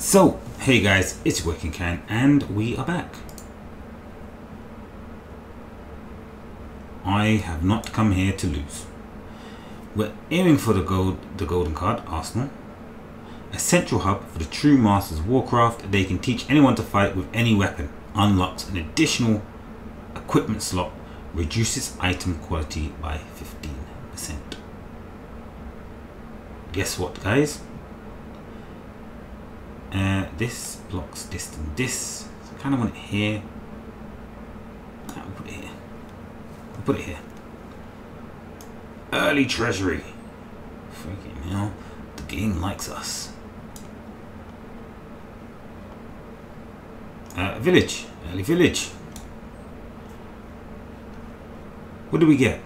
So, hey guys, it's your boy Kyn Kyan, and we are back. I have not come here to lose. We're aiming for the golden card, Arsenal. A central hub for the true masters of Warcraft. They can teach anyone to fight with any weapon. Unlocks an additional equipment slot. Reduces item quality by 15%. Guess what, guys? This blocks distance. This, I kind of want it here. We'll put it here. We'll put it here. Early treasury. Freaking hell. The game likes us. Village. Early village. What do we get?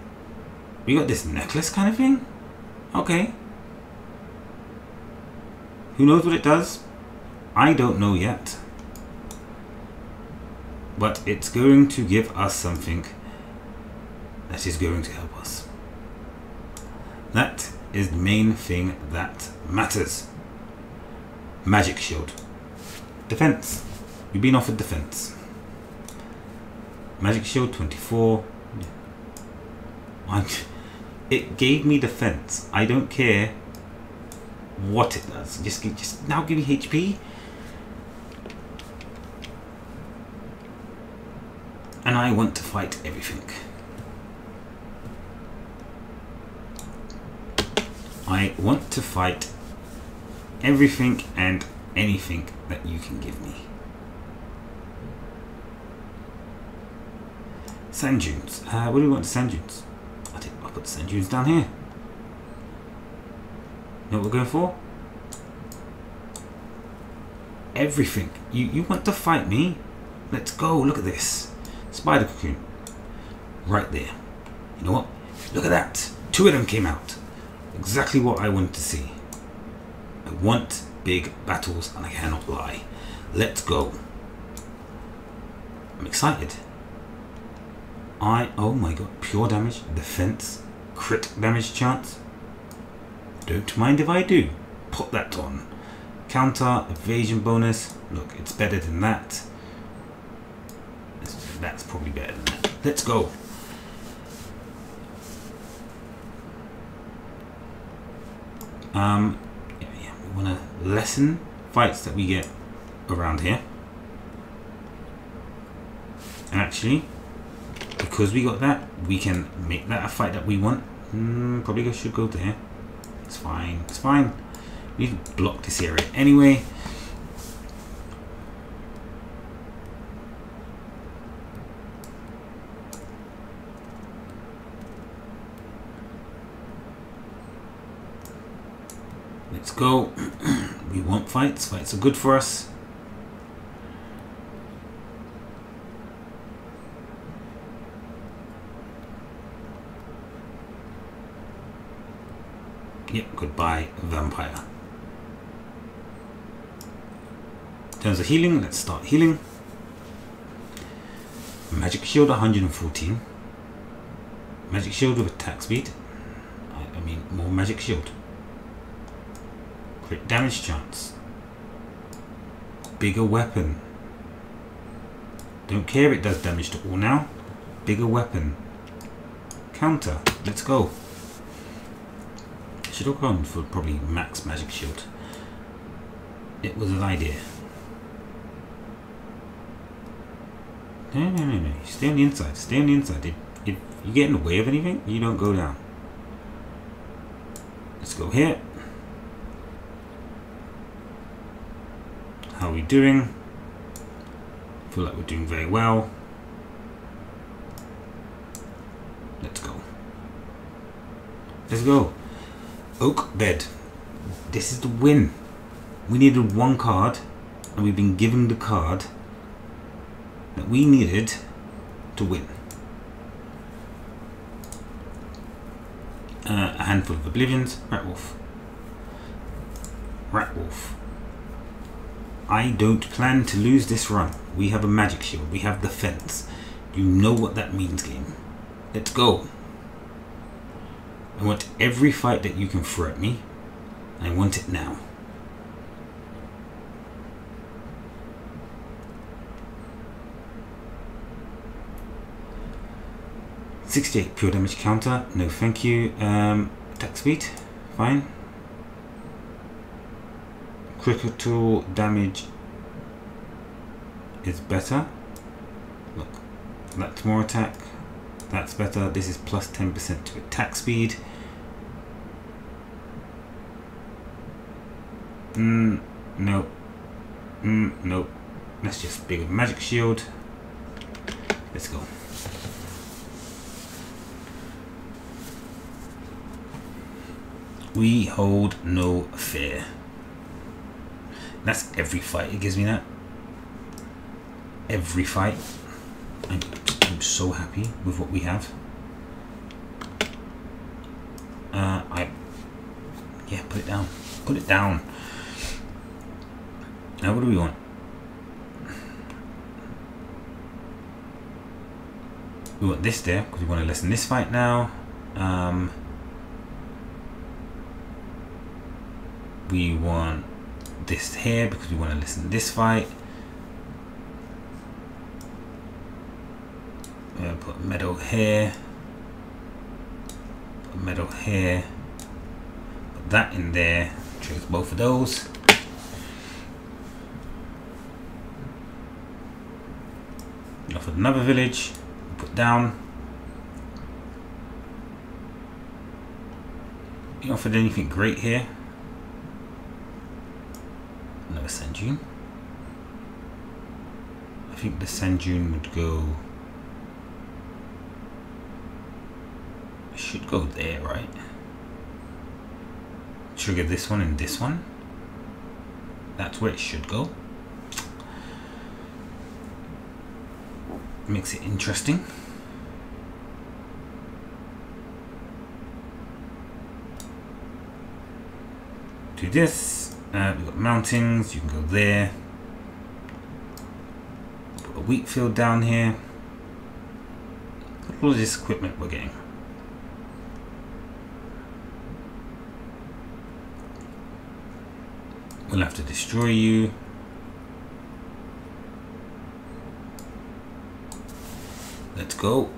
We got this necklace kind of thing? Okay. Who knows what it does? I don't know yet, but it's going to give us something that is going to help us. That is the main thing that matters. Magic shield. Defense. We've been offered defense. Magic shield 24. It gave me defense. I don't care what it does. Just now give me HP. And I want to fight everything. I want to fight everything and anything that you can give me. Sand dunes. What do we want? Sand dunes. I'll put sand dunes down here. Know what we're going for? Everything. You want to fight me? Let's go. Look at this. Spider cocoon. Right there. You know what? Look at that. 2 of them came out. Exactly what I wanted to see. I want big battles and I cannot lie. Let's go. I'm excited. Oh my god. Pure damage. Defense. Crit damage chance. Don't mind if I do. Put that on. Counter. Evasion bonus. Look, it's better than that. That's probably better than that. Let's go. Yeah, we want to lessen fights that we get around here. And actually, because we got that, we can make that a fight that we want. Probably should go there. It's fine. It's fine. We need to block this area anyway. Let's go. We want fights. Fights are good for us. Yep, goodbye, vampire. In terms of healing, let's start healing. Magic shield 114. Magic shield with attack speed. I mean, more magic shield. Crit damage chance. Bigger weapon. Don't care if it does damage to all now. Bigger weapon. Counter. Let's go. Should have gone for probably max magic shield. It was an idea. No. Stay on the inside. Stay on the inside. If you get in the way of anything, you don't go down. Let's go here. How are we doing? I feel like we're doing very well. Let's go. Let's go. Oak bed. This is the win. We needed one card, and we've been given the card that we needed to win. A handful of oblivions. Rat wolf. Rat wolf. I don't plan to lose this run. We have a magic shield. We have defense. You know what that means, game. Let's go. I want every fight that you can throw at me. I want it now. 68 pure damage counter, no thank you. Attack speed, fine. Critical damage is better. Look, that's more attack, that's better. This is plus 10% to attack speed. No. Nope. Let's just be with magic shield. Let's go. We hold no fear. That's every fight it gives me that. Every fight. I'm so happy with what we have. Yeah, put it down. Put it down. Now what do we want? We want this there because we want to lessen this fight now. We want this here because we want to lessen this fight. We're going to put metal here. Put metal here. Put that in there. Choose both of those. Off another village. Put down. You offered anything great here? Another sand dune. I think the sand dune would go. It should go there, right? Trigger this one and this one. That's where it should go. Makes it interesting. Do this. We've got mountains. You can go there. Put a wheat field down here. All of this equipment we're getting. We'll have to destroy you. Let's go.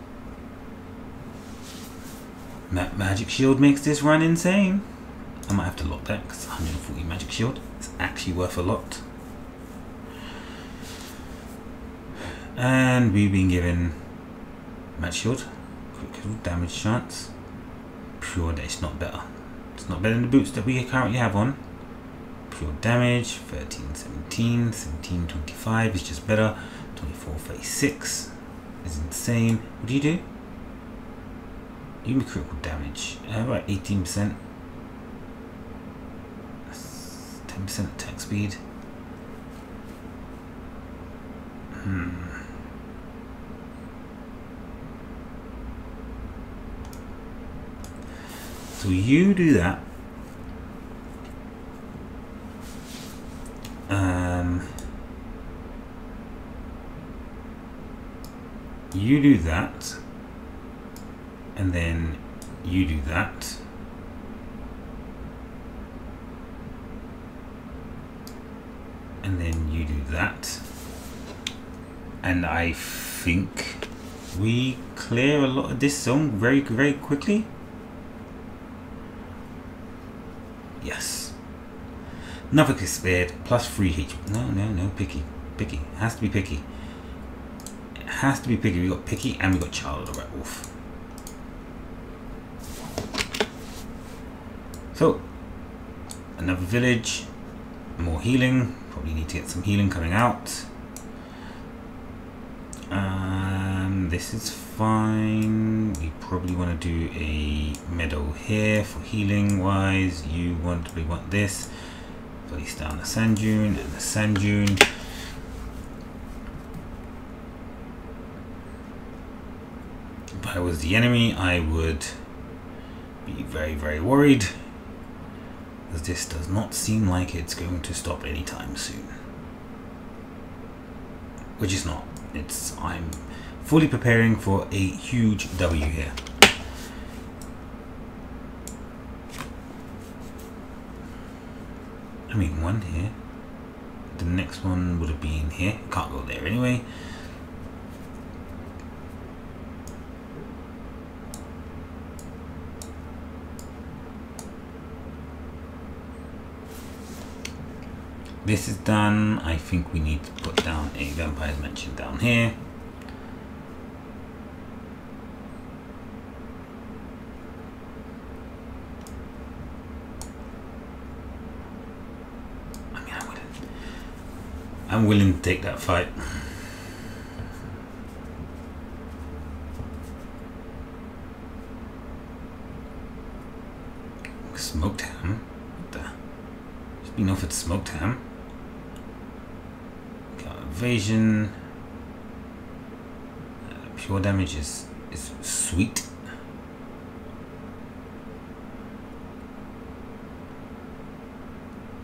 That magic shield makes this run insane. I might have to lock that because 140 magic shield. It's actually worth a lot. And we've been given magic shield, critical damage chance. Pure that it's not better. It's not better than the boots that we currently have on. Pure damage 13, 17, 17, 25 is just better. 24, 36. Is insane. What do you do? You make critical damage. About 18%. 10% attack speed. So you do that. You do that, and then you do that. And then you do that. And I think we clear a lot of this zone very, very quickly. Yes. Nothing is spared, plus 3 HP. No, picky. Picky. Has to be picky. Has to be picky. We got picky and we got Child of the Rat Wolf. So another village, more healing. Probably need to get some healing coming out. This is fine. We probably want to do a meadow here for healing wise. You want, we want this. Place down the sand dune and the sand dune. I was the enemy, I would be very, very worried, because this does not seem like it's going to stop anytime soon. Which is not. It's, I'm fully preparing for a huge W here. I mean, one here. The next one would have been here. Can't go there anyway. This is done. I think we need to put down a vampire's mansion down here. I mean, I'm willing to take that fight. Smoked ham? What the? Just been offered smoked ham. Got invasion. Pure damage is sweet.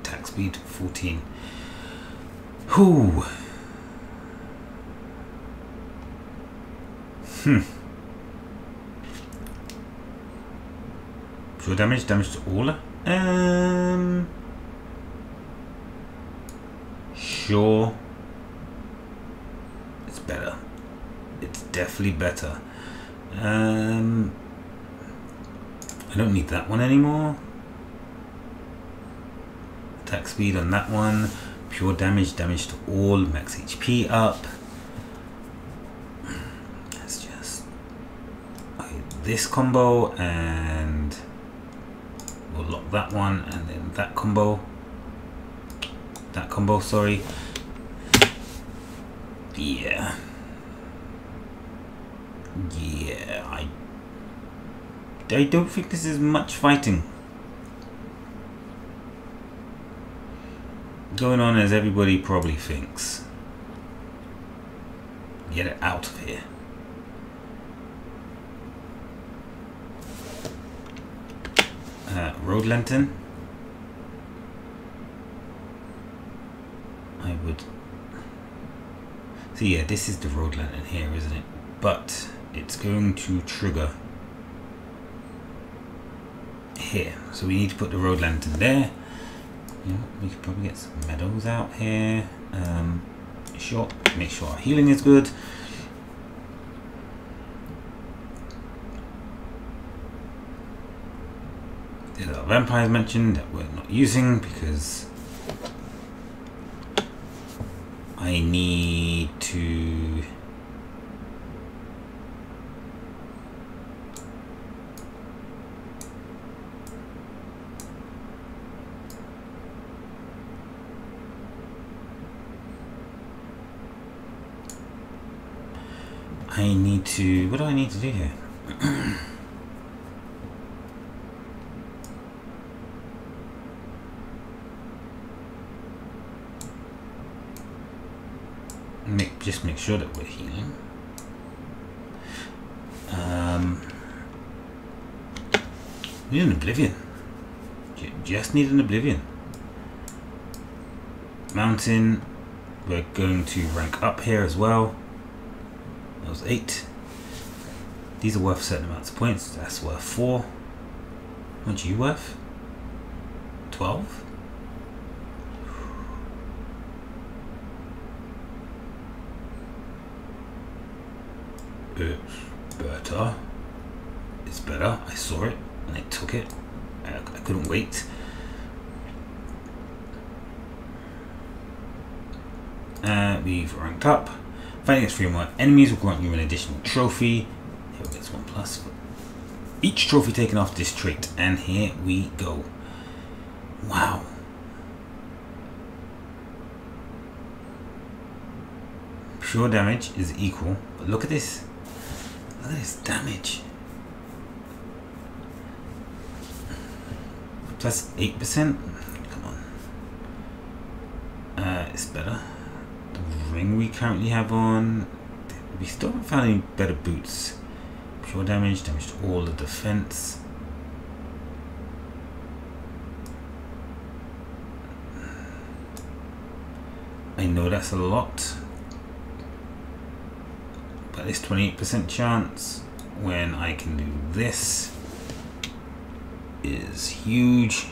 Attack speed 14. Whoo! Pure damage, damage to all. Sure. It's better. It's definitely better. I don't need that one anymore. Attack speed on that one. Pure damage, damage to all. Max HP up. Let's just... okay, this combo and... we'll lock that one, and then that combo. That combo, sorry. Yeah. Yeah, I don't think this is much fighting going on as everybody probably thinks. Get it out of here. Road lantern. I would. So yeah, this is the road lantern here, isn't it? But it's going to trigger here, so we need to put the road lantern there. Yeah, we could probably get some medals out here. Sure, make sure our healing is good. There's our vampires mentioned that we're not using because I need to what do I need to do here? Just make sure that we're healing. Need an oblivion. Just need an oblivion. Mountain. We're going to rank up here as well. That was 8. These are worth certain amounts of points. That's worth 4. What are you worth? 12? It's better. It's better. I saw it and I took it. I couldn't wait. We've ranked up. Fighting against 3 or more enemies will grant you an additional trophy. Here we get 1+ for each trophy taken off this trait. And here we go. Wow. Pure damage is equal. But look at this. Look at this damage. Plus 8%. Come on. It's better. The ring we currently have on. We still haven't found any better boots. Pure damage. Damage to all the defense. I know that's a lot. But it's 28% chance when I can do this is huge.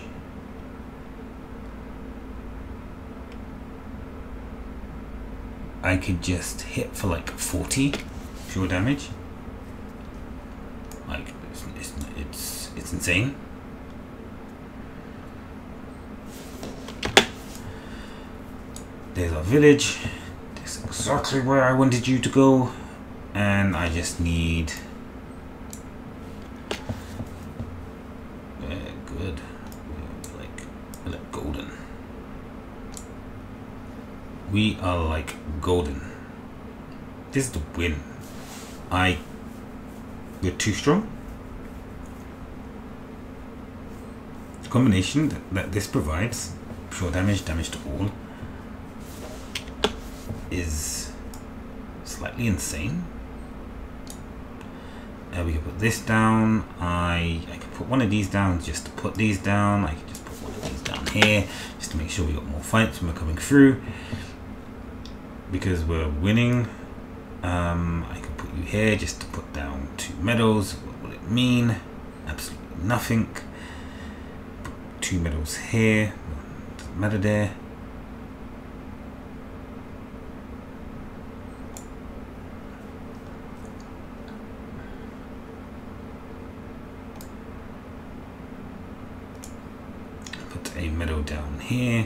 I could just hit for like 40 pure damage. Like it's insane. There's our village. This is exactly where I wanted you to go. And I just need... good. Like golden. We are like golden. This is the win. You're too strong. The combination that this provides, pure damage, damage to all, is slightly insane. We can put this down. I can put one of these down just to put these down. I can just put one of these down here just to make sure we got more fights when we're coming through, because we're winning. I can put you here just to put down 2 medals. What will it mean? Absolutely nothing. Put 2 medals here. Doesn't matter there. Put a medal down here.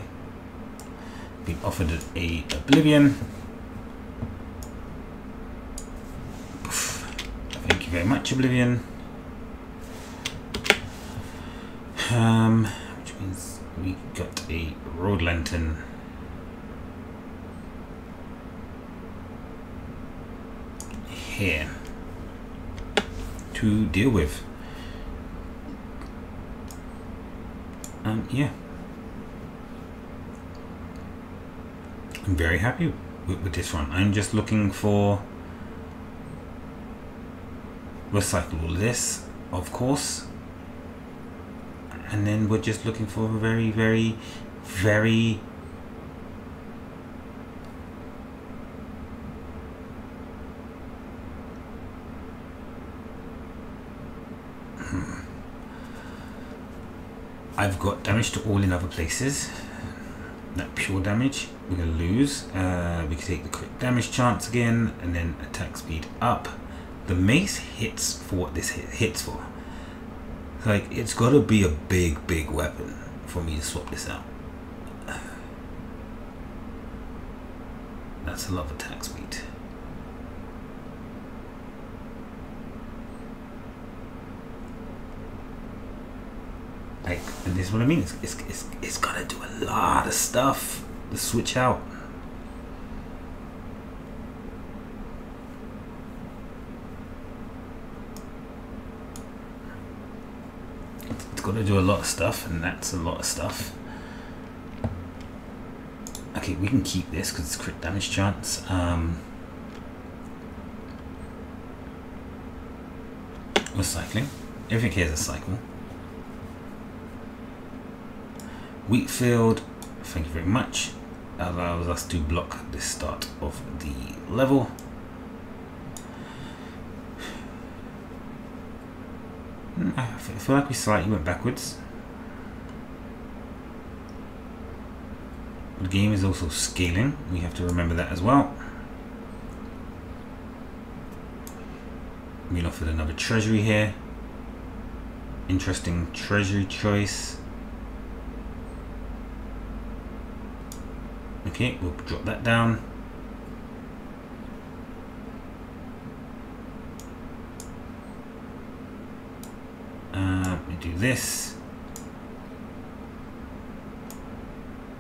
Been offered a Oblivion. Very much Oblivion, which means we got a road lantern. Here to deal with. Yeah, I'm very happy with this one. I'm just looking for. Recycle all this, of course, and then we're just looking for a very, very, very I've got damage to all in other places. That pure damage we're gonna lose. We can take the crit damage chance again, and then attack speed up. The mace hits for what this hits for. Like, it's got to be a big, big weapon for me to swap this out. That's a lot of attack speed. Like, and this is what I mean. It's got to do a lot of stuff to switch out. Got to do a lot of stuff, and that's a lot of stuff. Okay, we can keep this because it's crit damage chance. We're cycling. Everything here is a cycle. Wheatfield, thank you very much. Allows us to block the start of the level. I feel like we slightly went backwards. The game is also scaling. We have to remember that as well. We'll offer another treasury here. Interesting treasury choice. Okay, we'll drop that down. Do this,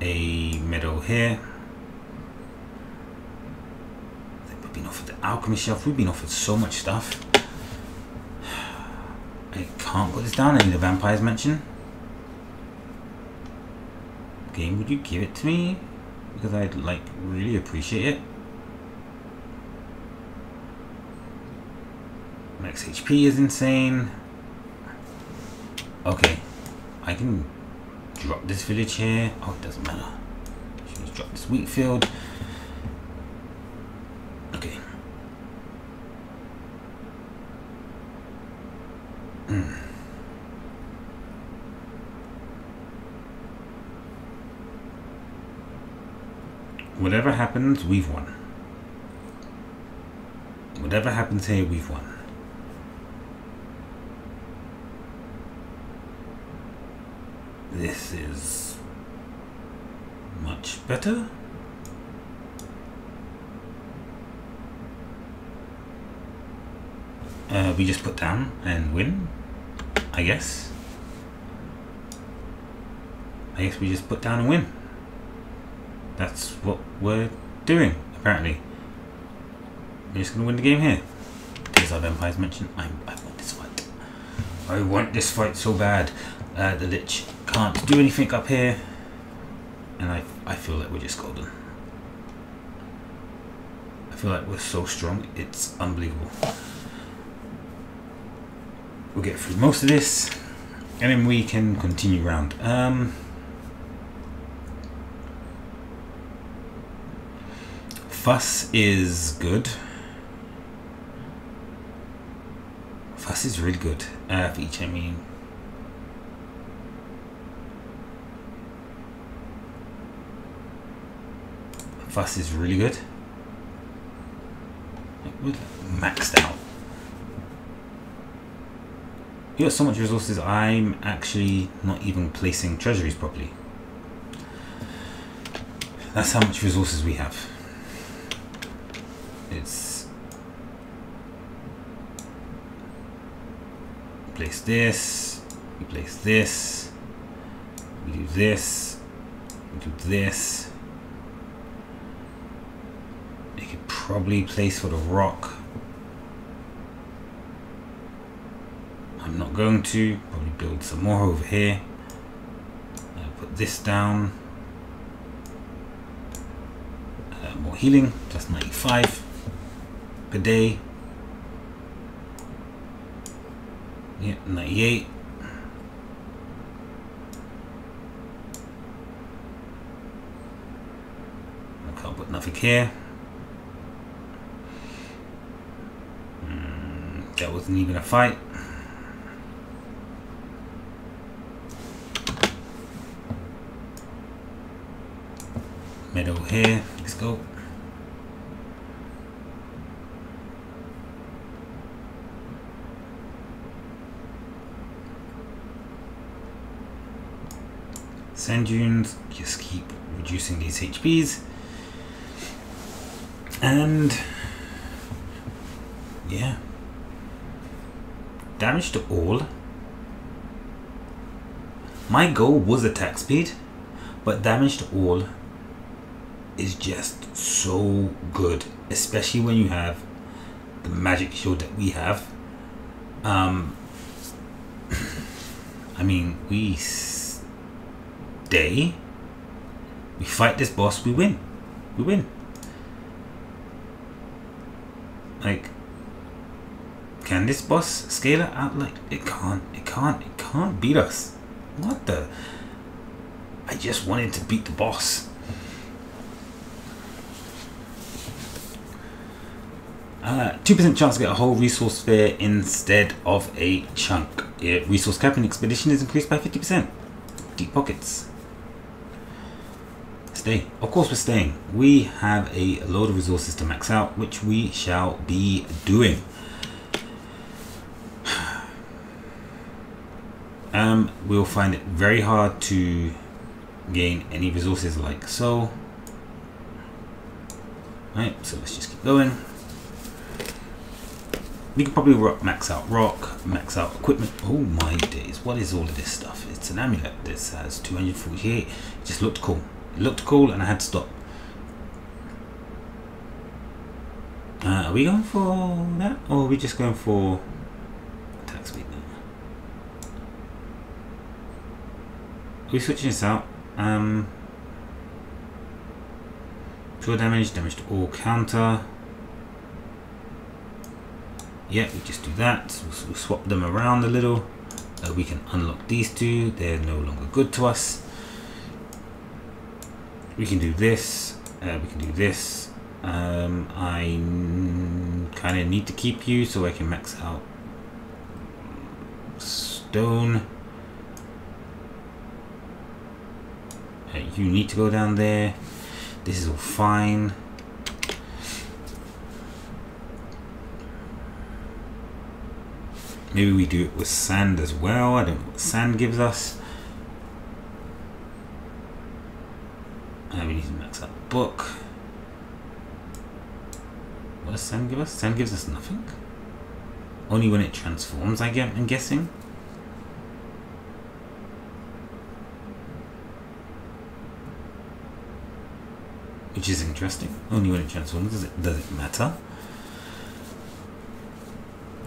a medal here. I think we've been offered the alchemy shelf. We've been offered so much stuff. I can't put this down. I need a vampire's mansion. Game, would you give it to me? Because I'd like really appreciate it. Max HP is insane. Okay, I can drop this village here. Oh, it doesn't matter. Should just drop this wheat field. Okay. Whatever happens, we've won. Whatever happens here, we've won. This is much better. we just put down and win, I guess. I guess we just put down and win. That's what we're doing, apparently. We're just going to win the game here. There's our vampires mentioned. I want this fight. I want this fight so bad. The Lich can't do anything up here. And I feel like we're just golden. I feel like we're so strong, it's unbelievable. We'll get through most of this, and then we can continue round. Fuss is good. Fuss is really good for each enemy. Fuss is really good. We're maxed out. You got so much resources, I'm actually not even placing treasuries properly. That's how much resources we have. It's... place this, we place this, we do this, we do this. You could probably place for the rock. I'm not going to. Probably build some more over here. Put this down. More healing. That's 95 per day. Yeah, 98. I can't put nothing here. That wasn't even a fight. Middle here, let's go. Sand dunes, just keep reducing these HPs. And yeah. Damage to all. My goal was attack speed, but damage to all is just so good, especially when you have the magic shield that we have. I mean, we stay, we fight this boss, we win, we win. Like, can this boss scale it out? Like, it can't beat us. What the? I just wanted to beat the boss. Two percent chance to get a whole resource sphere instead of a chunk. Yeah, resource cap and expedition is increased by 50%. Deep pockets. Stay. Of course we're staying. We have a load of resources to max out, which we shall be doing. We'll find it very hard to gain any resources like so. Right, so let's just keep going. We could probably max out rock, max out equipment. Oh my days, what is all of this stuff? It's an amulet. This has 248. It just looked cool. It looked cool and I had to stop. Are we going for that? Or are we just going for attack speed now? Are we switching this out? Pure damage, damage to all counter. Yeah, we just do that. We'll swap them around a little. We can unlock these two. They're no longer good to us. We can do this. We can do this. I kind of need to keep you so I can max out stone. You need to go down there. This is all fine. Maybe we do it with sand as well. I don't know what sand gives us. We need to max out the book. What does sand give us? Sand gives us nothing. Only when it transforms, I'm guessing. Which is interesting. Only when it transforms does it matter.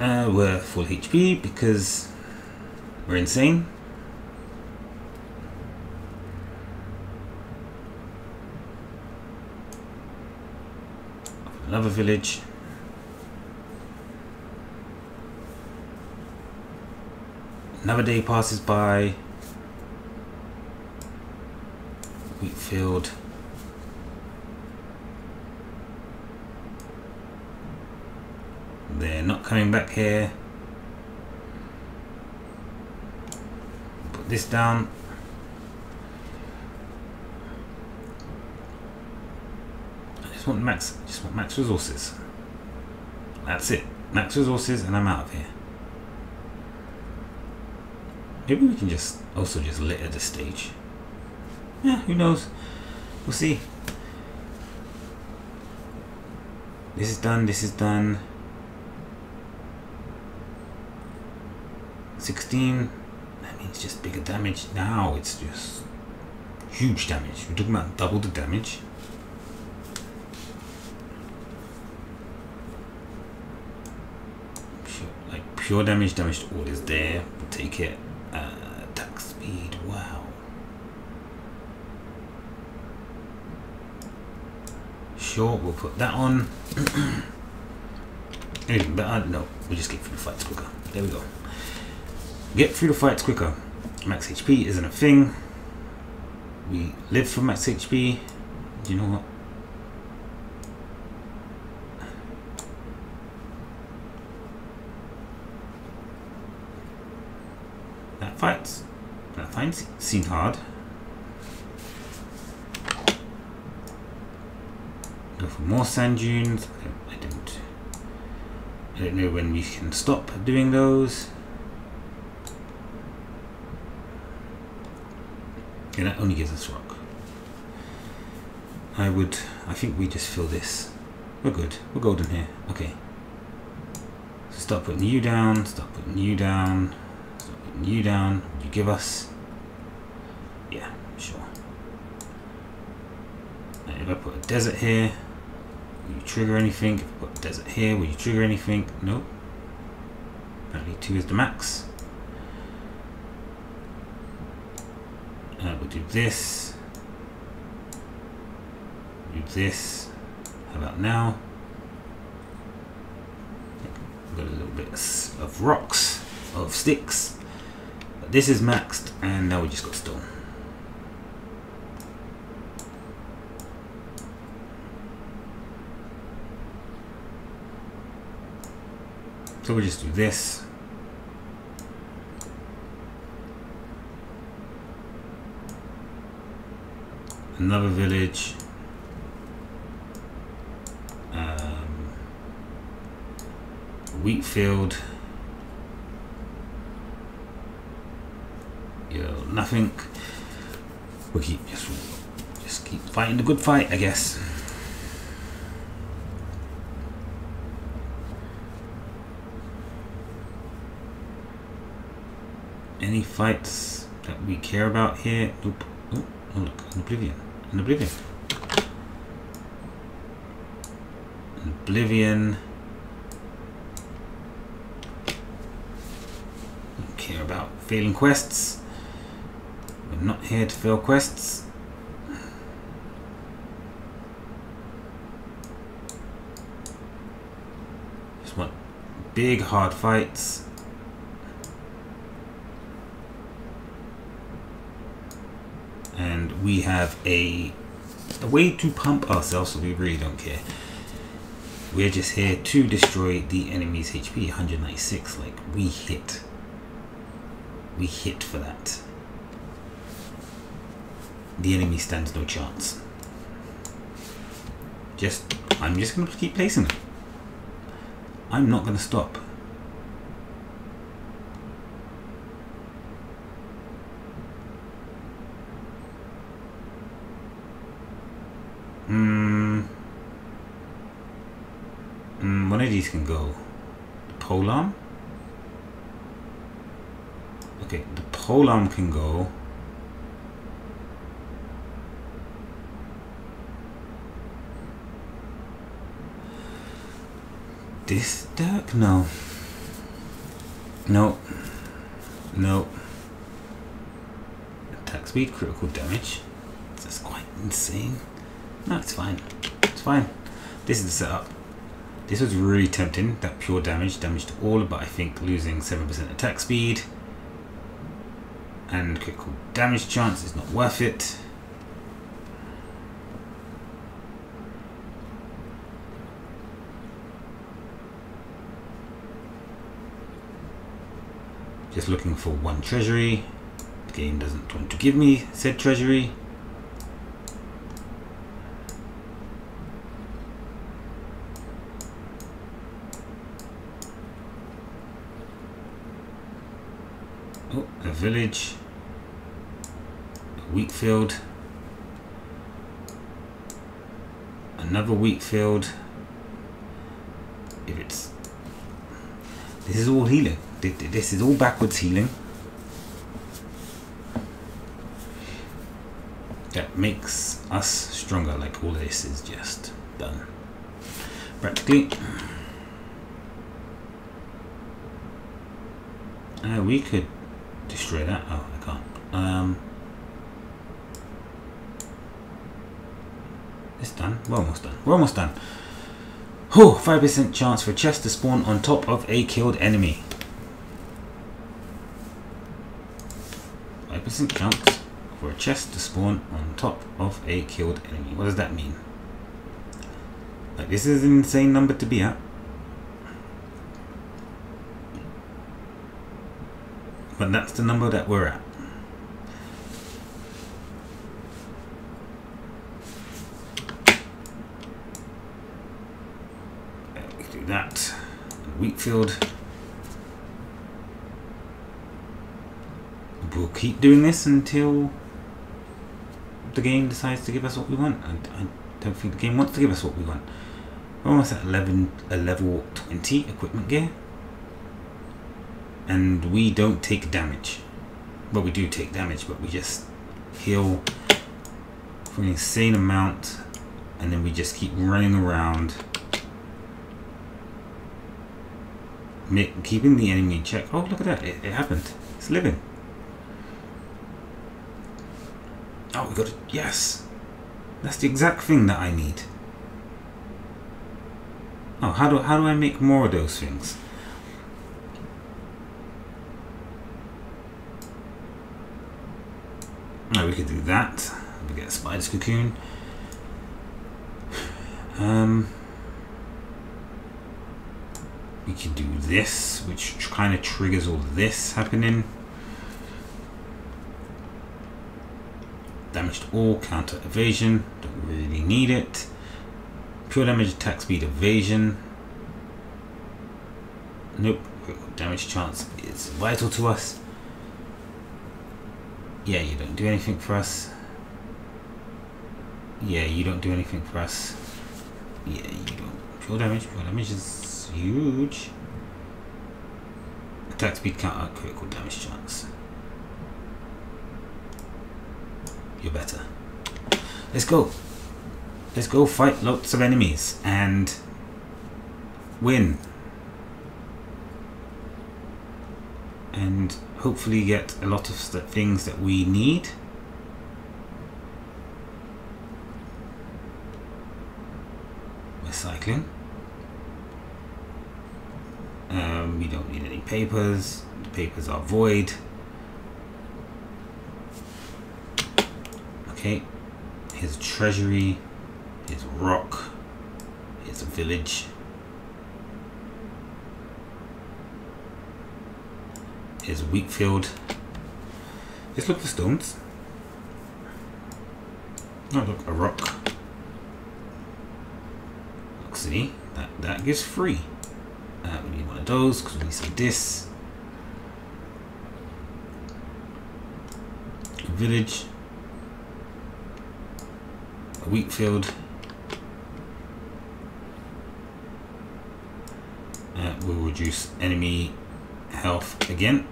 We're full HP because we're insane. Another village. Another day passes by. Wheat field. They're not coming back here. Put this down. I just want max resources. That's it. Max resources and I'm out of here. Maybe we can just also just litter the stage. Yeah, who knows? We'll see. This is done, this is done. 16, that means just bigger damage now. It's just huge damage. We're talking about double the damage. Like pure damage to all is there. We'll take it. Attack speed. Wow. Sure, we'll put that on. Anything better? No, we'll just get through the fights quicker. There we go. Get through the fights quicker. Max HP isn't a thing. We live for max HP. Do you know what? That fight seemed hard. Go for more sand dunes. I don't know when we can stop doing those. Yeah, that only gives us rock. I think we just fill this. We're good. We're golden here. Okay. So start putting you down, start putting you down, start putting you down. You give us. Yeah, sure. And if I put a desert here, will you trigger anything? If I put a desert here, will you trigger anything? Nope. Apparently 2 is the max. We'll do this. Do this. How about now? We've got a little bit of rocks, of sticks. But this is maxed, and now we just got stone. So we'll just do this. Another village. Wheat field. Yo, nothing. We'll just keep fighting the good fight, I guess. Any fights that we care about here? Nope. Oh, oh look, an oblivion. An oblivion. An oblivion. Don't care about failing quests. We're not here to fail quests. Just want big hard fights. And we have a way to pump ourselves, so we really don't care. We're just here to destroy the enemy's HP. 196, like we hit for that. The enemy stands no chance. I'm just gonna keep placing them. I'm not gonna stop. One of these can go. The polearm? Okay, the polearm can go. This deck? No. No. No. Attack speed, critical damage. This is quite insane. No, it's fine. It's fine. This is the setup. This was really tempting. That pure damage to all, but I think losing 7% attack speed and critical damage chance is not worth it. Just looking for one treasury. The game doesn't want to give me said treasury. Oh, a village, a wheat field, another wheat field. If it's, this is all healing. This is all backwards healing. That makes us stronger. Like, all this is just done. Practically. We could destroy that. Oh, I can't. It's done. We're almost done. We're almost done. Oh, 5% chance for chest to spawn on top of a killed enemy. Chance for a chest to spawn on top of a killed enemy. What does that mean? Like, this is an insane number to be at. But that's the number that we're at. We can do that. Wheat field. We'll keep doing this until the game decides to give us what we want. I don't think the game wants to give us what we want. We're almost at a level 20 equipment gear. And we don't take damage. Well, we do take damage, but we just heal for an insane amount. And then we just keep running around, keeping the enemy in check. Oh, look at that. It happened. It's living. Oh, we got it. Yes! That's the exact thing that I need. Oh, how do I make more of those things? Oh, we could do that. We get a spider's cocoon. We could do this, which kind of triggers all this happening. Damage to all, counter evasion, don't really need it. Pure damage, attack speed, evasion. Nope, critical damage chance is vital to us. Yeah, you don't do anything for us. Yeah, you don't do anything for us. Yeah, you don't. Pure damage is huge. Attack speed, counter, critical damage chance. You're better. Let's go. Let's go fight lots of enemies and win. And hopefully get a lot of the things that we need. We're cycling. We don't need any papers. The papers are void. Okay, his treasury, his rock, his village, his wheat field. Let's look for stones. Oh look, a rock. Look, see, that gives free. We need one of those because we need some this. A village. Wheat field. We'll reduce enemy health again.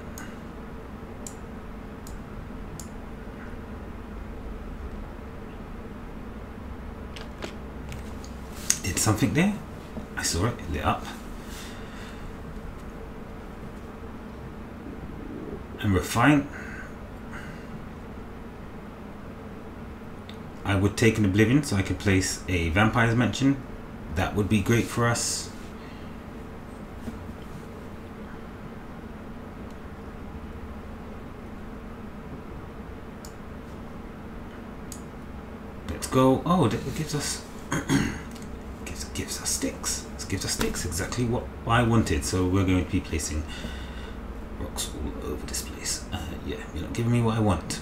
It's something there. I saw it. It lit up. And refine. I would take an Oblivion so I could place a Vampire's Mansion. That would be great for us. Let's go. Oh, that gives us gives us sticks. This gives us sticks, exactly what I wanted. So we're going to be placing rocks all over this place. Yeah, you're not giving me what I want.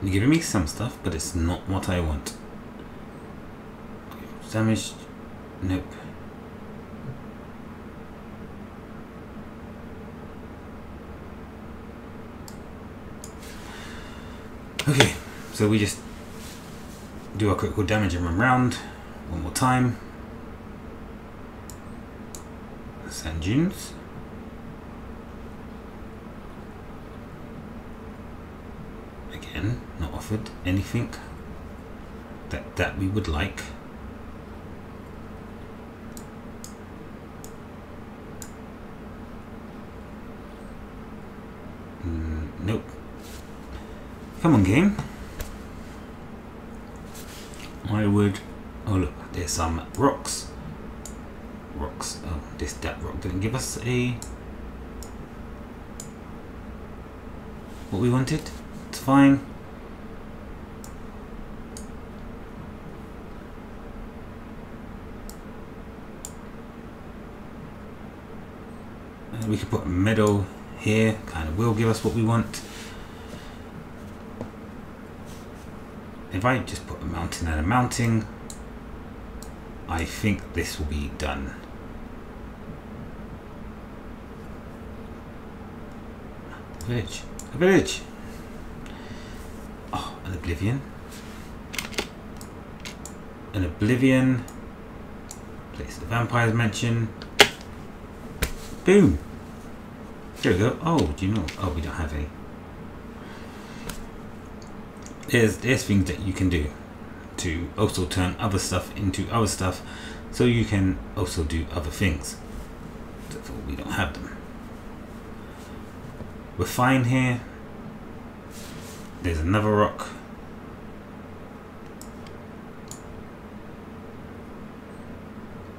You're giving me some stuff, but it's not what I want. Okay, damage. Nope. Okay, so we just do our critical damage and run round one more time. Sand dunes. Not offered anything that we would like. Nope. Come on, game. I would. Oh look, there's some rocks. Rocks. Oh, that rock didn't give us a what we wanted. It's fine. We could put a meadow here, kind of will give us what we want. If I just put a mountain and a mounting, I think this will be done. Village, a village. Oh, an Oblivion. An Oblivion. Place the Vampire's Mansion. Boom. There we go. Oh, do you know? Oh, we don't have any. There's things that you can do to also turn other stuff into other stuff, so you can also do other things. Therefore, we don't have them. We're fine here. There's another rock.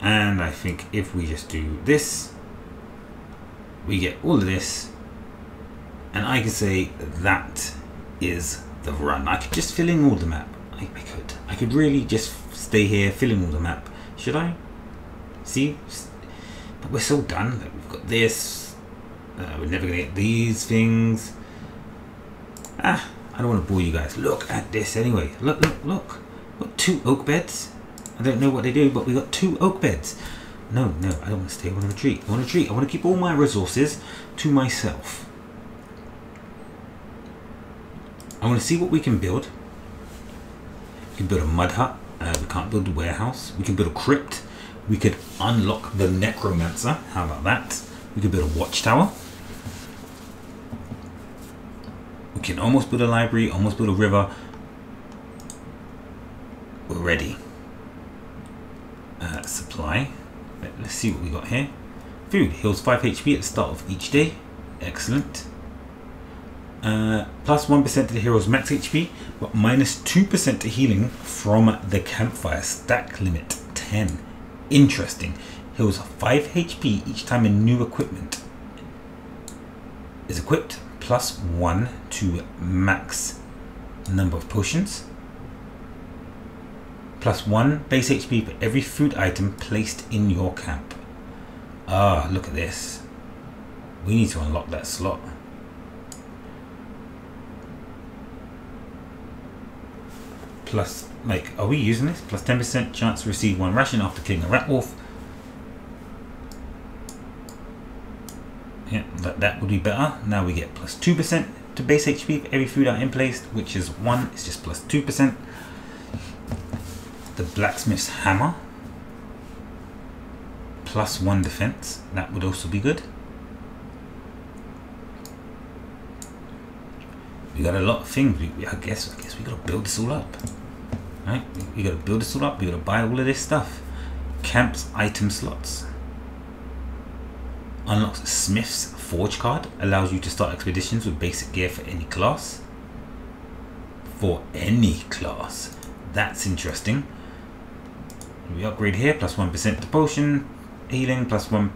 And I think if we just do this, we get all of this, and I can say that is the run. I could just fill in all the map. I could really just stay here filling all the map. Should I? See? But we're so done. Like, we've got this. We're never going to get these things. Ah, I don't want to bore you guys. Look at this anyway. Look, look, look. We've got 2 oak beds. I don't know what they do, but we got 2 oak beds. No, I don't want to stay. I want to retreat. I want to retreat. I want to keep all my resources to myself. I want to see what we can build. We can build a mud hut. We can't build a warehouse. We can build a crypt. We could unlock the necromancer. How about that? We could build a watchtower. We can almost build a library. Almost build a river. We're ready. Supply. Let's see what we got here. Food heals 5 HP at the start of each day. Excellent. Plus 1% to the hero's max HP, but minus 2% to healing from the campfire. Stack limit 10. Interesting. Heals 5 HP each time a new equipment is equipped. Plus 1 to max number of potions. Plus 1 base HP for every food item placed in your camp. Ah, look at this. We need to unlock that slot. Plus, like, are we using this? Plus 10% chance to receive 1 ration after killing a rat wolf. Yeah, that would be better. Now we get plus 2% to base HP for every food item placed, which is 1. It's just plus 2%. The blacksmith's hammer, plus 1 defense, that would also be good. We got a lot of things. I guess we gotta build this all up. Right? You gotta build this all up, you gotta buy all of this stuff. Camps item slots. Unlocks Smith's Forge card, allows you to start expeditions with basic gear for any class. For any class. That's interesting. We upgrade here, plus 1% to potion healing, plus one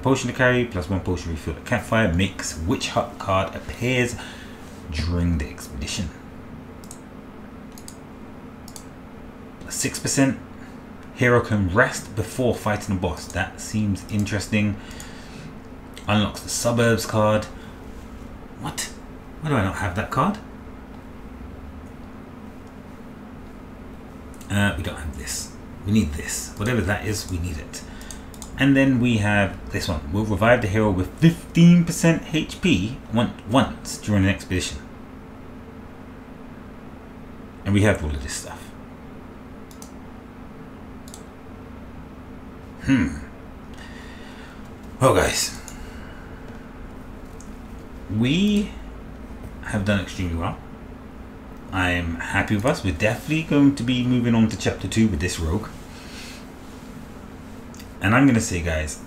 potion to carry, plus one potion refill at campfire. Makes Witch Hut card appears during the expedition. 6% hero can rest before fighting a boss. That seems interesting. Unlocks the Suburbs card. What? Why do I not have that card? We don't have this. We need this. Whatever that is, we need it. And then we have this one. We'll revive the hero with 15% HP once during an expedition. And we have all of this stuff. Well guys, we have done extremely well. I'm happy with us. We're definitely going to be moving on to chapter 2 with this rogue. And I'm going to say guys,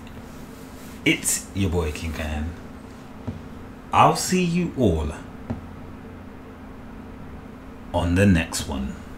it's your boy Kyn Kyan. I'll see you all on the next one.